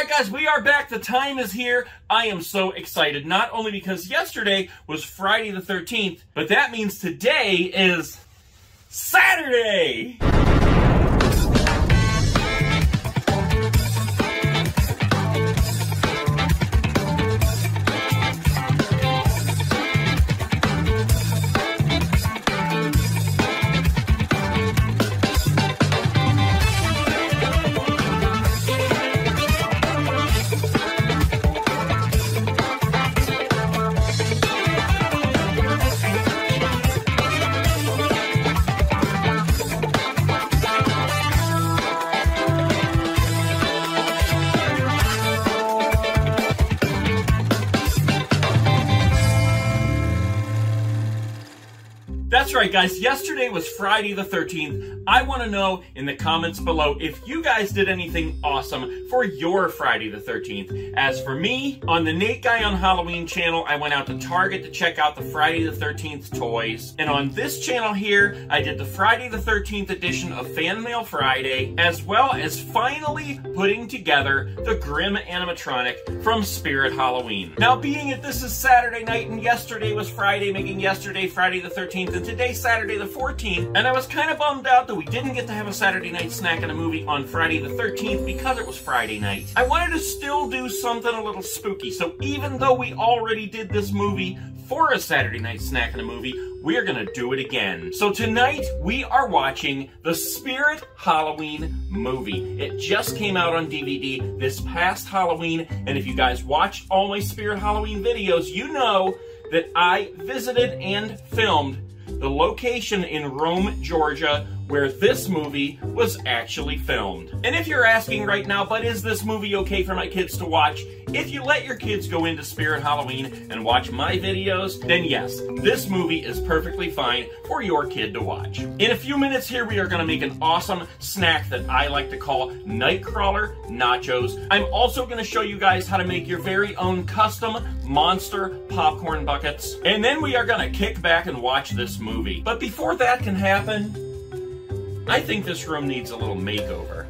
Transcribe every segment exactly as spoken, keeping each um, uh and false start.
Alright guys, we are back. The time is here. I am so excited, not only because yesterday was Friday the thirteenth, but that means today is Saturday! That's right, guys. Yesterday was Friday the thirteenth. I want to know in the comments below if you guys did anything awesome for your Friday the thirteenth. As for me, on the Nate Guy on Halloween channel, I went out to Target to check out the Friday the thirteenth toys. And on this channel here, I did the Friday the thirteenth edition of Fan Mail Friday, as well as finally putting together the Grim animatronic from Spirit Halloween. Now, being that this is Saturday night and yesterday was Friday, making yesterday Friday the thirteenth and today's Saturday the fourteenth, and I was kind of bummed out that we didn't get to have a Saturday night snack and a movie on Friday the thirteenth because it was Friday night. I wanted to still do something a little spooky, so even though we already did this movie for a Saturday night snack and a movie, we're gonna do it again. So tonight, we are watching the Spirit Halloween movie. It just came out on D V D this past Halloween, and if you guys watched all my Spirit Halloween videos, you know that I visited and filmed the location in Rome, Georgia, where this movie was actually filmed. And if you're asking right now, but is this movie okay for my kids to watch? If you let your kids go into Spirit Halloween and watch my videos, then yes, this movie is perfectly fine for your kid to watch. In a few minutes here, we are gonna make an awesome snack that I like to call Nightcrawler Nachos. I'm also gonna show you guys how to make your very own custom monster popcorn buckets. And then we are gonna kick back and watch this movie. But before that can happen, I think this room needs a little makeover.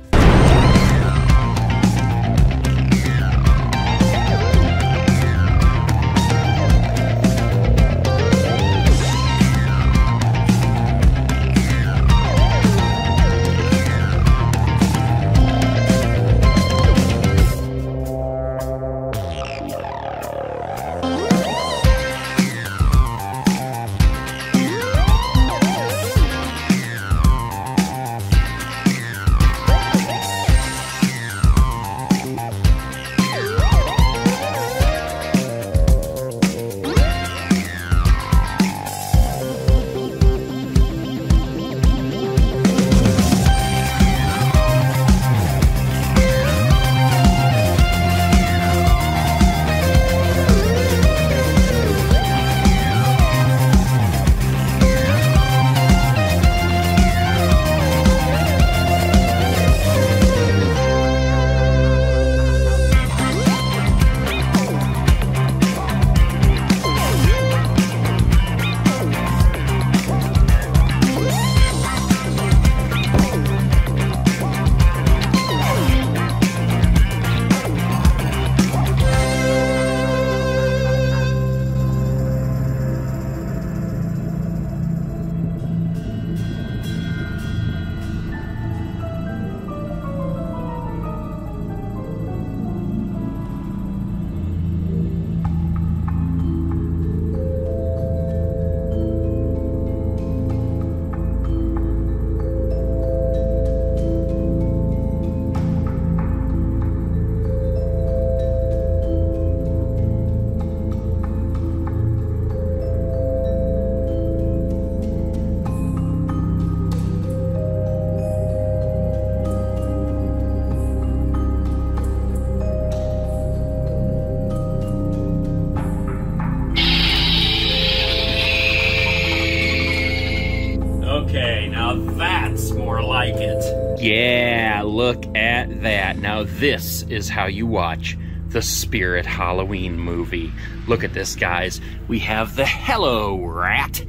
Yeah, look at that. Now this is how you watch the Spirit Halloween movie. Look at this, guys. We have the Hello Rat.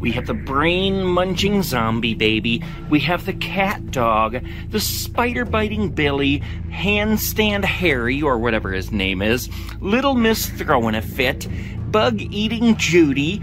We have the brain-munching zombie baby, we have the cat dog, the spider-biting Billy, handstand Harry, or whatever his name is, Little Miss Throwing a Fit, bug-eating Judy,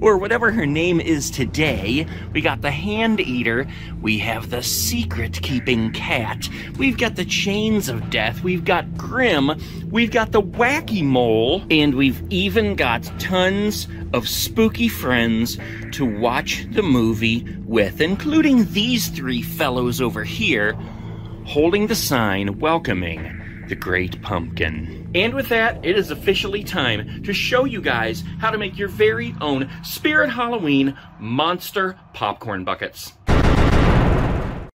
or whatever her name is today. We got the hand eater, we have the secret-keeping cat, we've got the chains of death, we've got Grimm, we've got the wacky mole, and we've even got tons of spooky friends to watch the movie with, including these three fellows over here, holding the sign welcoming the Great Pumpkin. And with that, it is officially time to show you guys how to make your very own Spirit Halloween monster popcorn buckets.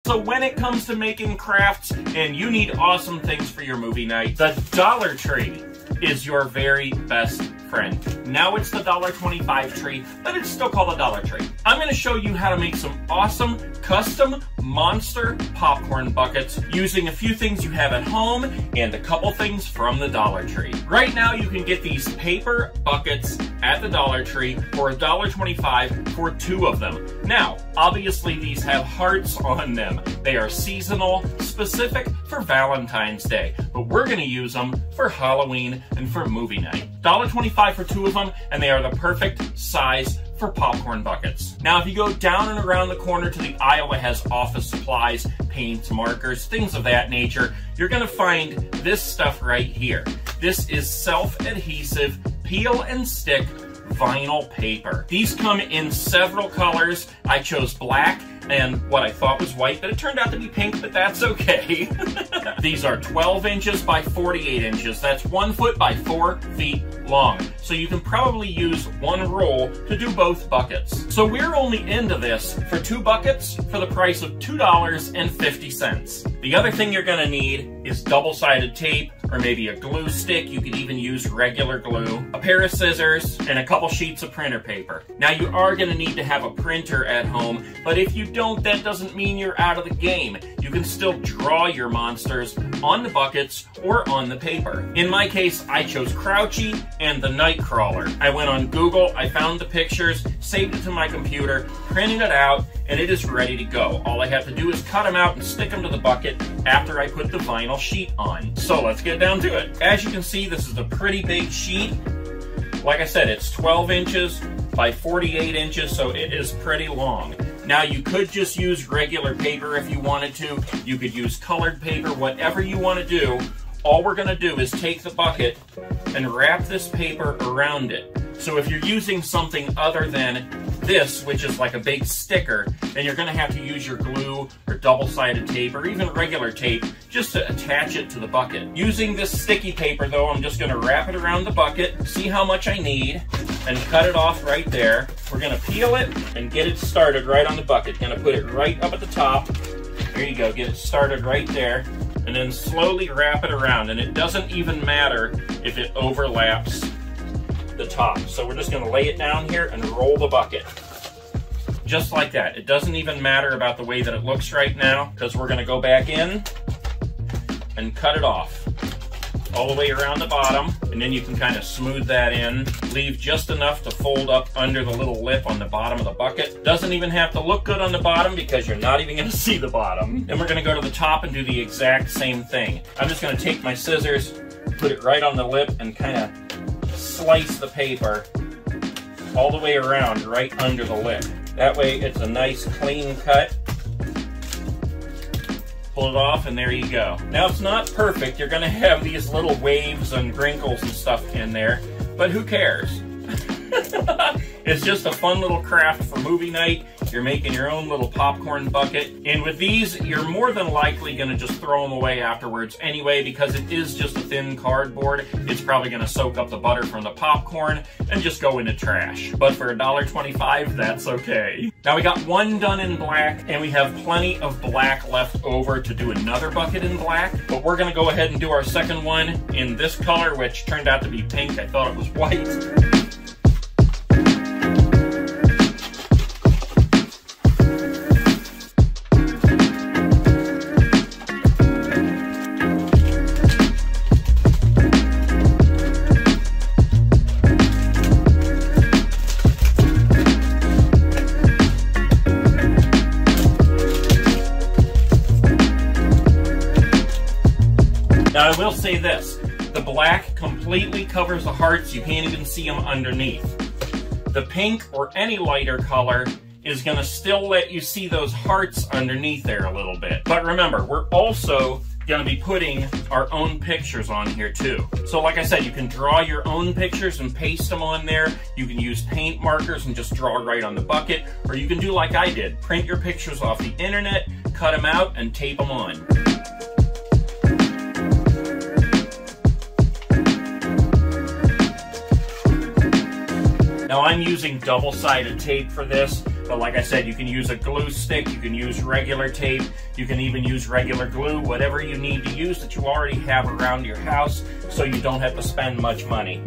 So when it comes to making crafts and you need awesome things for your movie night, the Dollar Tree is your very best friend. Now it's the one dollar and twenty-five cent tree, but it's still called the Dollar Tree. I'm going to show you how to make some awesome custom monster popcorn buckets using a few things you have at home and a couple things from the Dollar Tree. Right now you can get these paper buckets at the Dollar Tree for one dollar and twenty-five cents for two of them. Now, obviously these have hearts on them. They are seasonal, specific for Valentine's Day, but we're going to use them for Halloween and for movie night. one dollar and twenty-five cents for two of them, and they are the perfect size for popcorn buckets. Now, if you go down and around the corner to the aisle that has office supplies, paints, markers, things of that nature, you're gonna find this stuff right here. This is self-adhesive, peel and stick vinyl paper. These come in several colors. I chose black and what I thought was white, but it turned out to be pink, but that's okay. These are twelve inches by forty-eight inches. That's one foot by four feet long. So you can probably use one roll to do both buckets. So we're only into this for two buckets for the price of two dollars and fifty cents. The other thing you're gonna need is double-sided tape, or maybe a glue stick. You could even use regular glue, a pair of scissors, and a couple sheets of printer paper. Now you are gonna need to have a printer at home, but if you don't, that doesn't mean you're out of the game. You can still draw your monsters on the buckets or on the paper. In my case, I chose Crouchy and the Nightcrawler. I went on Google, I found the pictures, saved it to my computer, printed it out, and it is ready to go. All I have to do is cut them out and stick them to the bucket after I put the vinyl sheet on. So let's get down to it. As you can see, this is a pretty big sheet. Like I said, it's twelve inches by forty-eight inches, so it is pretty long. Now you could just use regular paper if you wanted to. You could use colored paper, whatever you want to do. All we're gonna do is take the bucket and wrap this paper around it. So if you're using something other than this, which is like a big sticker, then you're gonna have to use your glue or double-sided tape or even regular tape just to attach it to the bucket. Using this sticky paper though, I'm just gonna wrap it around the bucket, see how much I need, and cut it off right there. We're gonna peel it and get it started right on the bucket. Gonna put it right up at the top. There you go, get it started right there. And then slowly wrap it around, and it doesn't even matter if it overlaps the top. So we're just gonna lay it down here and roll the bucket. Just like that. It doesn't even matter about the way that it looks right now, because we're gonna go back in and cut it off all the way around the bottom, and then you can kind of smooth that in. Leave just enough to fold up under the little lip on the bottom of the bucket. Doesn't even have to look good on the bottom because you're not even gonna see the bottom. Then we're gonna go to the top and do the exact same thing. I'm just gonna take my scissors, put it right on the lip, and kind of slice the paper all the way around right under the lip. That way it's a nice clean cut. Pull it off, and there you go. Now, it's not perfect. You're gonna have these little waves and wrinkles and stuff in there, but who cares? It's just a fun little craft for movie night. You're making your own little popcorn bucket, and with these, you're more than likely gonna just throw them away afterwards anyway, because it is just a thin cardboard. It's probably gonna soak up the butter from the popcorn and just go into trash. But for one dollar and twenty-five cents, that's okay. Now we got one done in black, and we have plenty of black left over to do another bucket in black, but we're gonna go ahead and do our second one in this color, which turned out to be pink. I thought it was white. Now I will say this, the black completely covers the hearts, you can't even see them underneath. The pink or any lighter color is going to still let you see those hearts underneath there a little bit. But remember, we're also going to be putting our own pictures on here too. So like I said, you can draw your own pictures and paste them on there. You can use paint markers and just draw right on the bucket, or you can do like I did, print your pictures off the internet, cut them out, and tape them on. Now I'm using double-sided tape for this, but like I said, you can use a glue stick, you can use regular tape, you can even use regular glue, whatever you need to use that you already have around your house so you don't have to spend much money.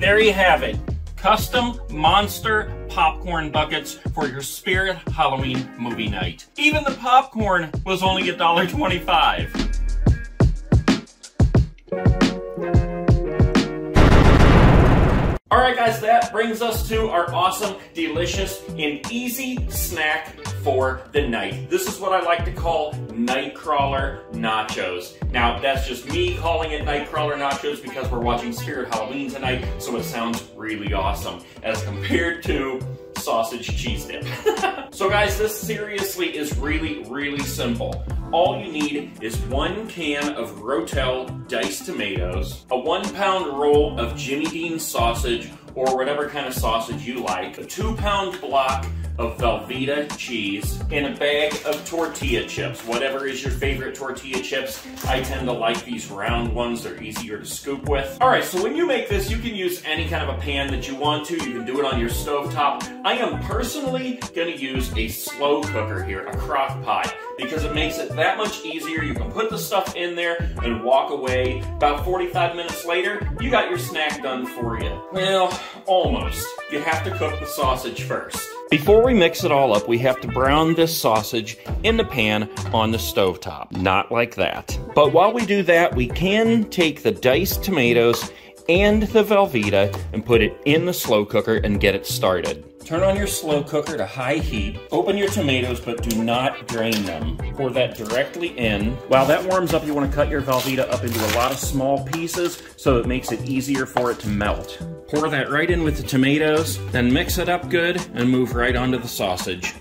There you have it, custom monster popcorn buckets for your Spirit Halloween movie night. Even the popcorn was only a dollar twenty-five. Alright guys, that brings us to our awesome, delicious, and easy snack for the night. This is what I like to call Nightcrawler Nachos. Now, that's just me calling it Nightcrawler Nachos because we're watching Spirit Halloween tonight, so it sounds really awesome as compared to sausage cheese dip. So guys, this seriously is really, really simple. All you need is one can of Rotel diced tomatoes, a one pound roll of Jimmy Dean sausage or whatever kind of sausage you like, a two pound block of Velveeta cheese, and a bag of tortilla chips, whatever is your favorite tortilla chips. I tend to like these round ones, they're easier to scoop with. Alright, so when you make this, you can use any kind of a pan that you want to, you can do it on your stovetop. I am personally going to use a slow cooker here, a Crock-Pot, because it makes it that much easier. You can put the stuff in there and walk away. About forty-five minutes later, you got your snack done for you. Well, almost. You have to cook the sausage first. Before we mix it all up, we have to brown this sausage in the pan on the stovetop. Not like that. But while we do that, we can take the diced tomatoes and the Velveeta and put it in the slow cooker and get it started. Turn on your slow cooker to high heat. Open your tomatoes, but do not drain them. Pour that directly in. While that warms up, you want to cut your Velveeta up into a lot of small pieces so it makes it easier for it to melt. Pour that right in with the tomatoes, then mix it up good and move right onto the sausage.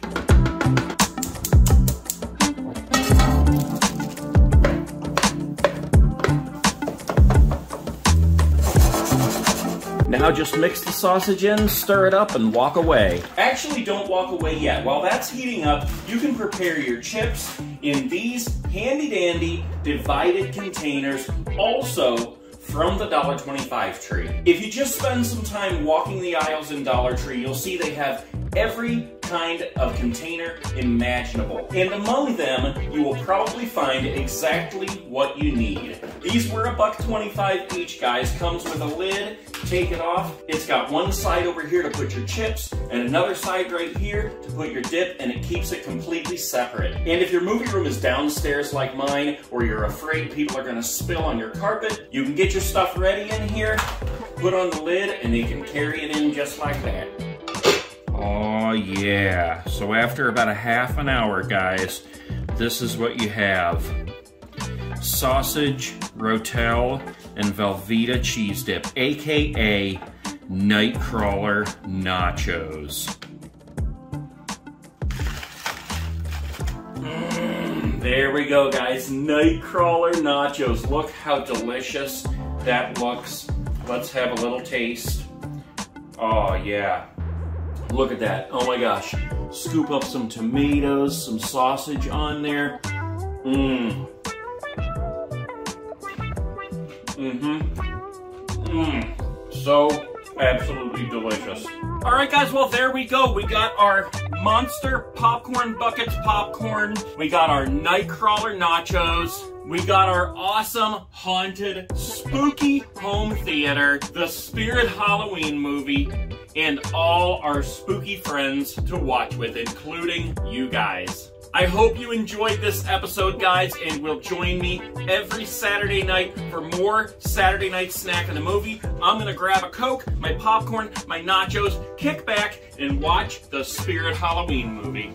Now just mix the sausage in, stir it up, and walk away. Actually, don't walk away yet. While that's heating up, you can prepare your chips in these handy-dandy divided containers, also from the dollar twenty-five tree. If you just spend some time walking the aisles in Dollar Tree, you'll see they have every kind of container imaginable. And among them, you will probably find exactly what you need. These were a buck twenty-five each, guys. Comes with a lid, take it off. It's got one side over here to put your chips and another side right here to put your dip, and it keeps it completely separate. And if your movie room is downstairs like mine, or you're afraid people are gonna spill on your carpet, you can get your stuff ready in here, put on the lid, and they can carry it in just like that. Oh yeah, so after about a half an hour, guys, this is what you have. Sausage, Rotel, and Velveeta cheese dip, aka Nightcrawler Nachos. Mm, there we go, guys, Nightcrawler Nachos. Look how delicious that looks. Let's have a little taste. Oh yeah. Look at that, oh my gosh. Scoop up some tomatoes, some sausage on there. Mmm. Mm-hmm. Mmm. So absolutely delicious. All right, guys, well, there we go. We got our monster popcorn buckets popcorn. We got our Nightcrawler nachos. We got our awesome, haunted, spooky home theater, the Spirit Halloween movie, and all our spooky friends to watch with, including you guys. I hope you enjoyed this episode, guys, and will join me every Saturday night for more Saturday Night Snack in the Movie. I'm going to grab a Coke, my popcorn, my nachos, kick back, and watch the Spirit Halloween movie.